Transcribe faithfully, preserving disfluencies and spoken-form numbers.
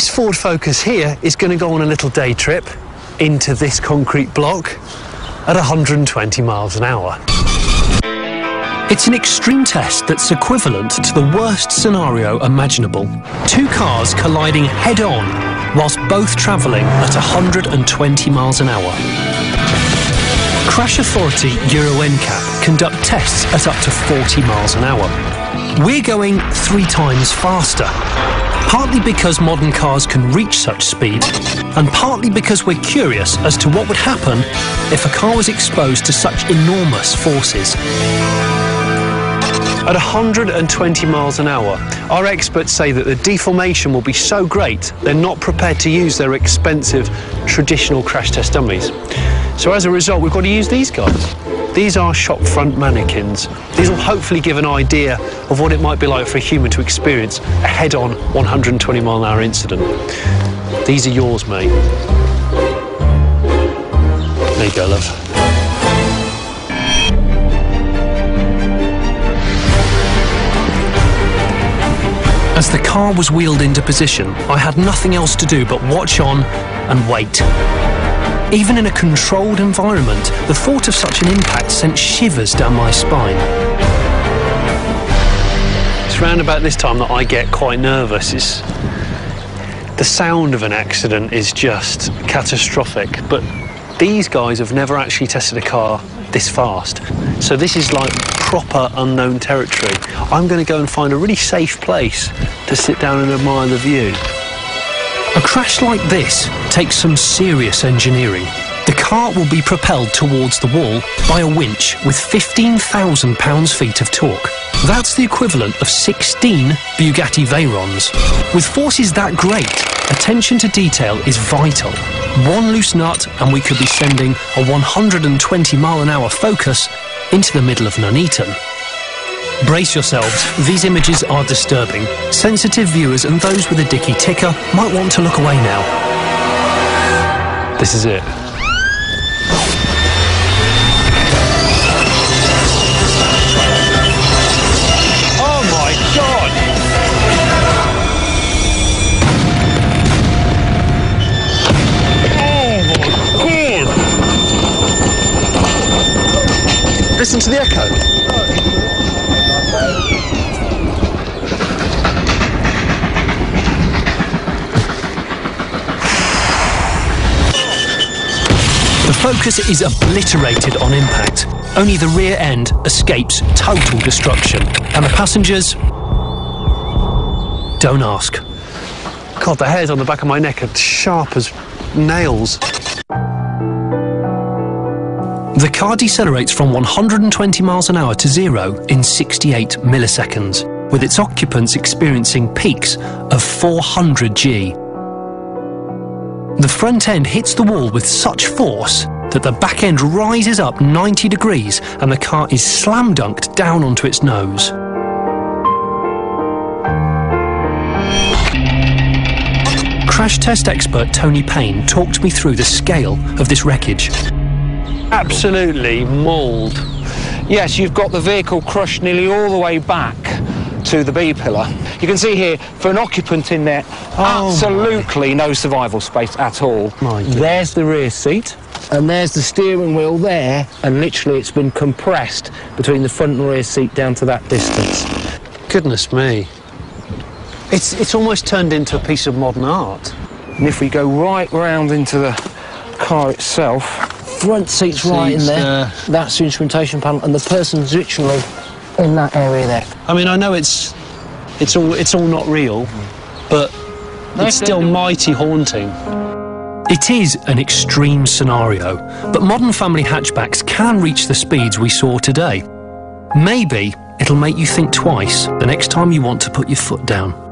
This Ford Focus here is going to go on a little day trip into this concrete block at one hundred twenty miles an hour. It's an extreme test that's equivalent to the worst scenario imaginable. Two cars colliding head-on whilst both travelling at one hundred twenty miles an hour. Crash Authority Euro N C A P conduct tests at up to forty miles an hour. We're going three times faster, partly because modern cars can reach such speed, and partly because we're curious as to what would happen if a car was exposed to such enormous forces. At one hundred twenty miles an hour, our experts say that the deformation will be so great they're not prepared to use their expensive traditional crash test dummies. So as a result, we've got to use these guys. These are shop front mannequins. These will hopefully give an idea of what it might be like for a human to experience a head-on one hundred twenty mile an hour incident. These are yours, mate. There you go, love. As the car was wheeled into position, I had nothing else to do but watch on and wait. Even in a controlled environment, the thought of such an impact sent shivers down my spine. It's round about this time that I get quite nervous. It's, the sound of an accident is just catastrophic, but these guys have never actually tested a car this fast. So this is like proper unknown territory. I'm going to go and find a really safe place to sit down and admire the view. A crash like this takes some serious engineering. The car will be propelled towards the wall by a winch with fifteen thousand pounds-feet of torque. That's the equivalent of sixteen Bugatti Veyrons. With forces that great, attention to detail is vital. One loose nut and we could be sending a one hundred twenty mile an hour Focus into the middle of Nuneaton. Brace yourselves, these images are disturbing. Sensitive viewers and those with a dicky ticker might want to look away now. This is it. Oh my God! Oh my God! Listen to the echo. The Focus is obliterated on impact. Only the rear end escapes total destruction. And the passengers? Don't ask. God, the hairs on the back of my neck are sharp as nails. The car decelerates from one hundred twenty miles an hour to zero in sixty-eight milliseconds, with its occupants experiencing peaks of four hundred G. The front end hits the wall with such force that the back end rises up ninety degrees and the car is slam dunked down onto its nose. Crash test expert Tony Payne talked me through the scale of this wreckage. Absolutely mauled. Yes, you've got the vehicle crushed nearly all the way back to the B-pillar. You can see here, for an occupant in there, oh absolutely my. no survival space at all. There's the rear seat, and there's the steering wheel there, and literally it's been compressed between the front and rear seat down to that distance. Goodness me. It's, it's almost turned into a piece of modern art. And if we go right round into the car itself, front seat's right in there, that's the instrumentation panel, and the person's literally in that area there. I mean, I know it's it's all it's all not real, but it's still mighty haunting. It is an extreme scenario, but modern family hatchbacks can reach the speeds we saw today. Maybe it'll make you think twice the next time you want to put your foot down.